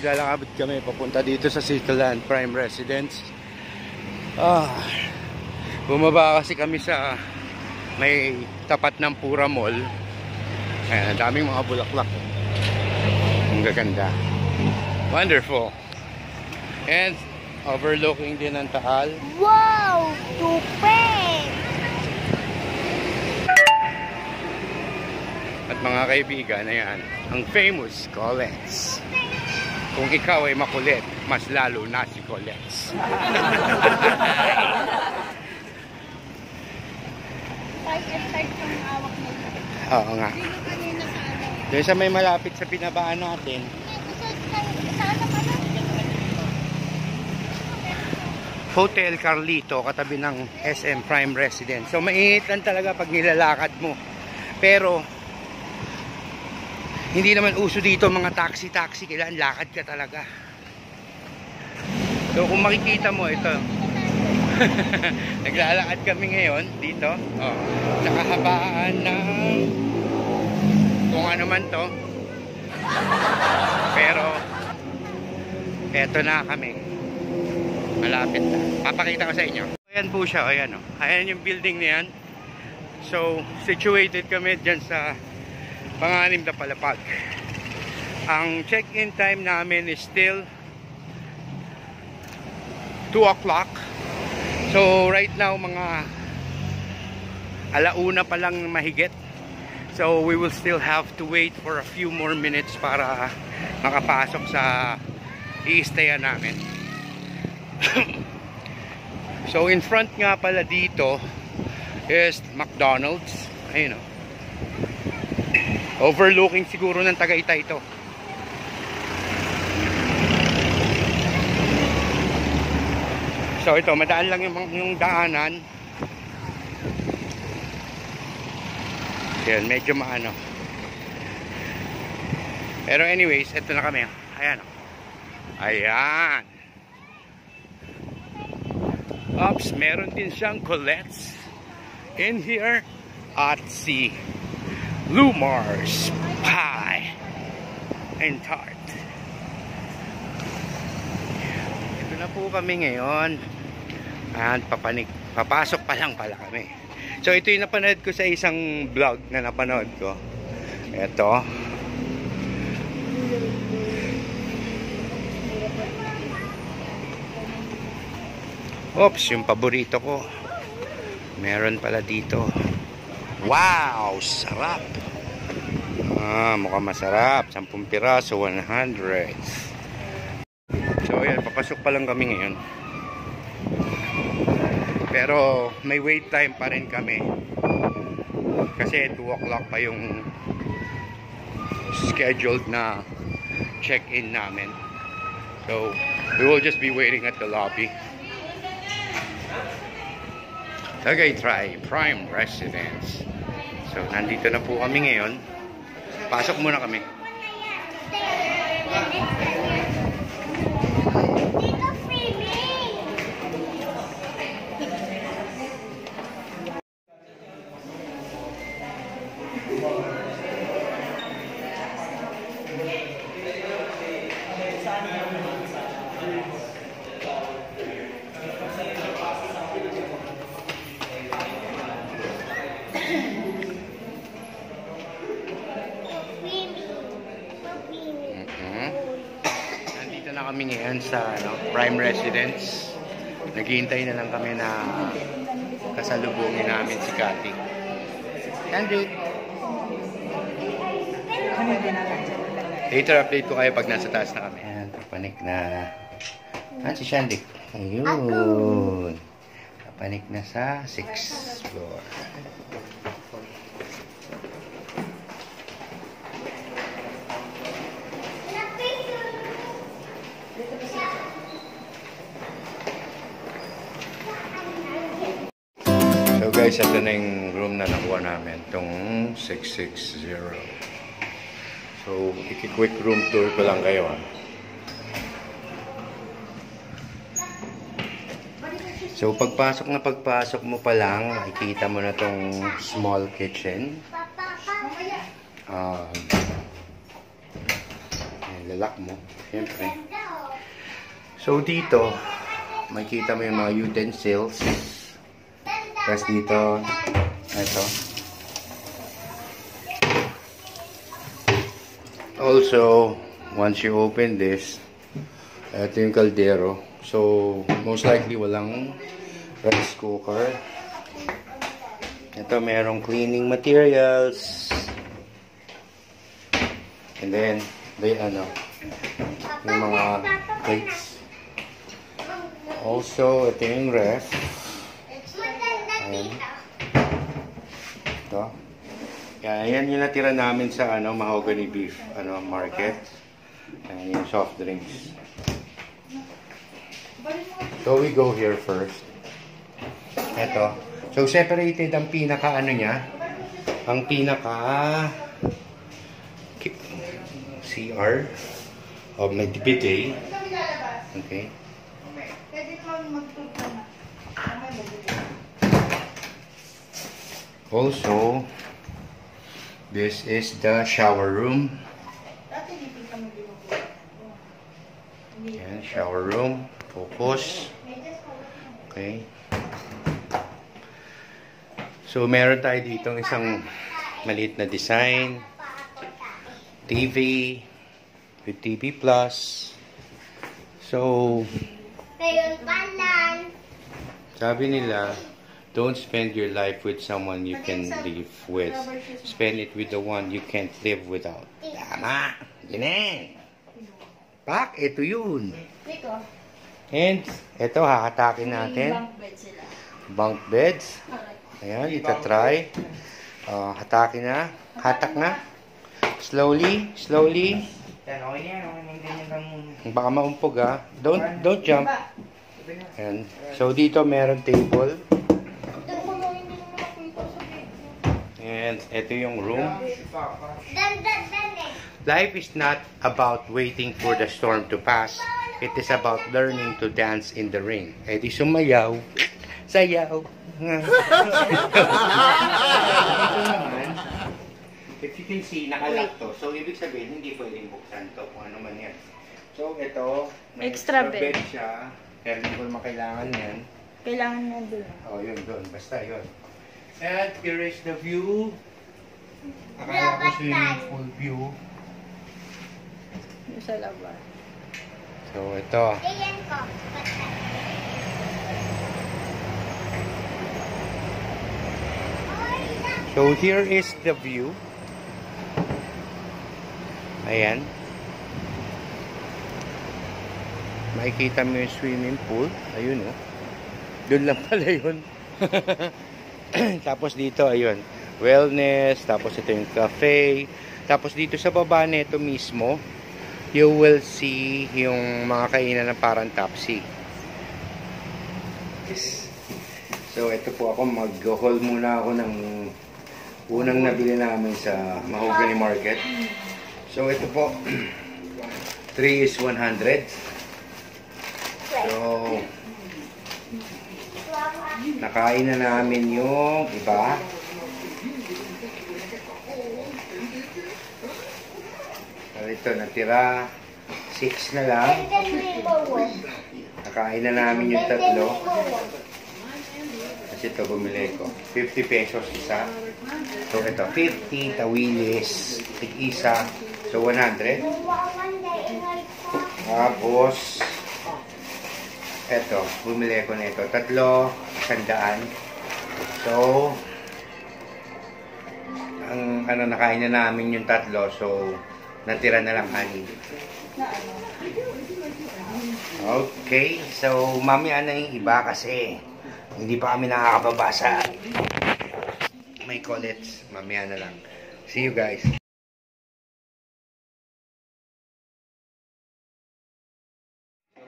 naglalakabot kami papunta dito sa Citiland Prime Residence. Bumaba kasi kami sa may tapat ng Pura Mall. Ayan, daming mga bulaklak. Ang gaganda. Wonderful. And overlooking din ang Taal. Wow! Super! At mga kaibigan, ayan, ang famous Collette's. Kung ikaw ay makulit, mas lalo na si Collette's. Oo nga. Doon sa may malapit sa pinabaan natin. Hotel Carlito, katabi ng SM Prime Residence. So mainit lang talaga pag nilalakad mo. Pero hindi naman uso dito mga taxi-taxi, kailan lakad ka talaga. So kung makikita mo ito. Naglalakad kami ngayon dito. Oh, nakahabaan ng kung ano man 'to. Pero eto na kami. Malapit na. Papakita ko sa inyo. Ayan po siya. Ayan, oh. Ayan yung building na yan. So, situated kami dyan sa Panganim na Palapag. Ang check-in time namin is still 2 o'clock. So, right now, mga alauna pa lang mahigit. So, we will still have to wait for a few more minutes para makapasok sa i-stayan namin. So in front nga pala dito is McDonald's. Ayun o. Overlooking siguro ng Tagaytay ito. So ito, madaan lang yung daanan. Ayan, medyo maano. Pero anyways, ito na kami. Ayan o. Ayan. Ops, meron din siyang Collette's in here at si Lumar's Pie and Tart. Ito na po kami ngayon. At papasok pa lang pala kami. So ito yung napanood ko sa isang vlog na napanood ko. Ito. Oops, yung paborito ko. Meron pala dito. Wow, sarap. Mukhang masarap. 10 piraso, 100. So, ayan, papasok pa lang kami ngayon. Pero, may wait time pa rin kami. Kasi 2 o'clock pa yung scheduled na check-in namin. So, we will just be waiting at the lobby. Tagaytay Prime Residence. So, nandito na po kami ngayon. Pasok muna kami. Kami ngayon sa Prime Residence. Naghihintay na lang kami na kasalubungin namin si Cathy. Andit! Later update ko kayo pag nasa taas na kami. Ayan, kapanik na. Si Shandik. Ayun. Kapanik na sa 6th floor. Guys, ito na yung room na nakuha namin, itong 660. So, iki-quick room tour ko lang kayo, ha. So, pagpasok mo pa lang, makikita mo na itong small kitchen. ilalak mo, syempre. So dito, makikita mo yung mga utensils. Tapos dito, ito. Also, once you open this, ito yung kaldero. So, most likely walang rice cooker. Ito, merong cleaning materials. And then, may ano, yung mga plates. Also, ito yung ref. Ayan. Ito. Ayan yung natira namin sa ano, mahogany beef ano, market. Ayan yung soft drinks. So, we go here first. Ito. So, separated ang pinaka ano niya. Ang pinaka... CR of my DPT. Okay. Also, this is the shower room. And shower room. Focus. Okay. So, meron tayo dito isang maliit na design. TV with TV Plus. So, sabi nila, don't spend your life with someone you can live with. Spend it with the one you can't live without. Tama! Ganyan! Pak, ito yun! And, ito, hahatakin natin. Bunk beds. Ayan, itatry. Hatakin na. Hatak na. Slowly, slowly. Baka maumpog ah. Don't jump. Ayan. So dito meron table. And ito yung room. Life is not about waiting for the storm to pass. It is about learning to dance in the rain. Eh di sumayaw. Sayaw. If you can see, nakalock to. So, ibig sabihin, hindi pwedeng buksan to kung ano man yan. So, ito, may extra bed siya. Pero hindi ko makailangan yan. Kailangan na doon. Oh, yun, doon. Basta, yun. And here is the view. Akala ko swimming pool view. Yung sa laba. So, ito. Ayan ko. So, here is the view. Ayan. Makikita mo yung swimming pool. Ayun o. Doon lang pala yun. Tapos dito, ayun. Wellness. Tapos ito yung cafe. Tapos dito sa baba na ito mismo, you will see yung mga kainan na parang Topsy. Yes. So, ito po ako. Mag-haul muna ako ng unang nabili namin sa Mahogany Market. So, ito po, 3 is 100. So, nakain na namin yung iba. So, ito, natira 6 na lang. Nakain na namin yung tatlo. Kasi ito, bumili ko. 50 pesos isa. So, ito, 50 tawilis. Tig-isa. So, 100. Tapos, eto, bumili ko na ito. Tatlo, 100. So, ang ano, nakain na namin yung tatlo. So, natira na lang kanin. Okay. So, mamaya na yung iba kasi hindi pa kami nakakababasa. May Collette's. Mamaya na lang. See you guys.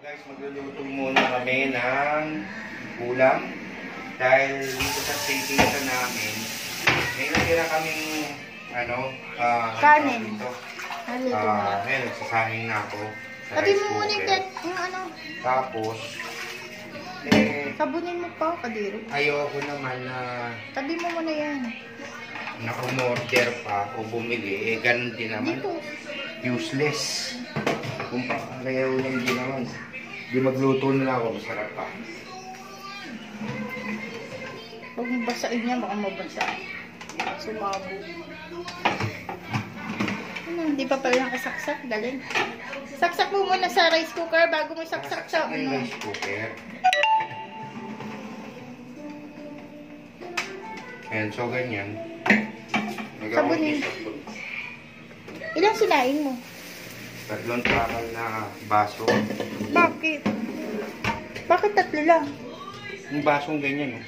Guys, magluluto muna kami ng ulam dahil dito sa station namin may natira kaming ano, kanin. Ngayon, nagsasahin na ako sa rice cooker. Tapos, sabunin mo pa, Kadiro. Ayoko naman na tabi mo muna yan. Na umorder pa o bumili, eh ganun din naman. Dito. Useless. kung pareho yung ginawan. Di magluto na ako, masarap pa. Huwag mabasain niya, baka mabasa. Sumabo. Hindi pa pala nakasaksak, galing. Saksak mo muna sa rice cooker bago mo saksak sa ano. Rice cooker. And so ganyan. Sabunin. Ilang sinain mo? 3 takal na baso. Bakit? Bakit 3 lang? Yung basong ganyan eh.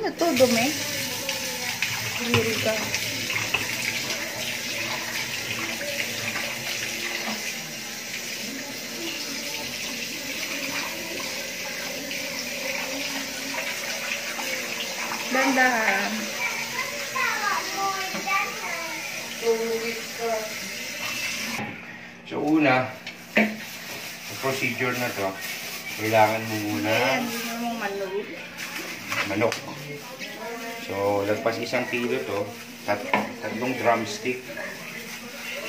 Ano to, dumi? Kuriri ka. Dandahan. So una, ang procedure na to, kailangan mo muna manok. So lagpas 1 kilo to, 3 drumstick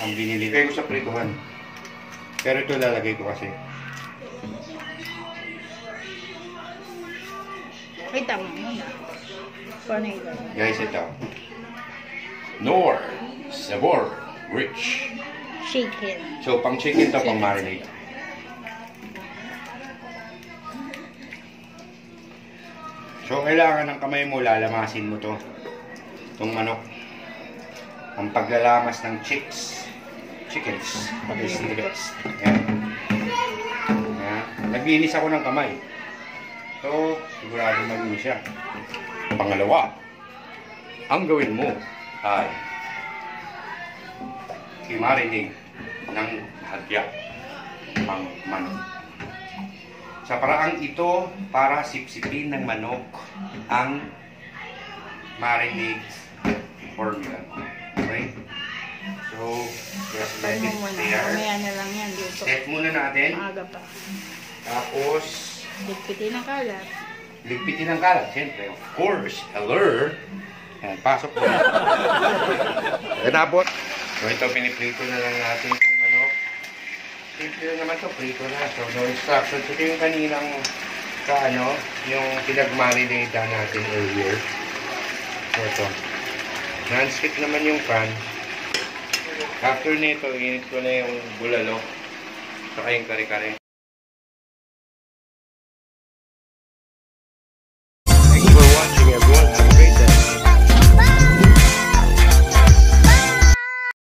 ang binili ko sa prituhan. Pero ito lalagay ko kasi. Kita mo muna. Guys, ito. Nor Sabor Rich Chicken. So, pang chicken to, pang marinate. So, kailangan ng kamay mo, lalamasin mo to. Itong manok. Ang paglalamas ng chickens. Pag-isnigets. Naglinis ako ng kamay. So, sigurado mag-inis siya. Pangalawa, ang gawin mo ay i-marinate ng hagya ang manok. Sa paraang ito, para sipsipin ng manok ang marinate formula. Okay? So, just let it there. Set muna natin. Tapos, ligpitin ang kalat. Ligpitin ang kalat, siyempre. Of course, hello. Ayan, pasok po. Ganabot. So, ito, piniprito na lang natin itong manok. Prito na naman ito, prito na. So, no instructions. Ito yung kaninang, yung pinag-marinate natin earlier. So, ito. Non-stick naman yung pan. After nito, init ko na yung bulalo. Saka yung kare-kare.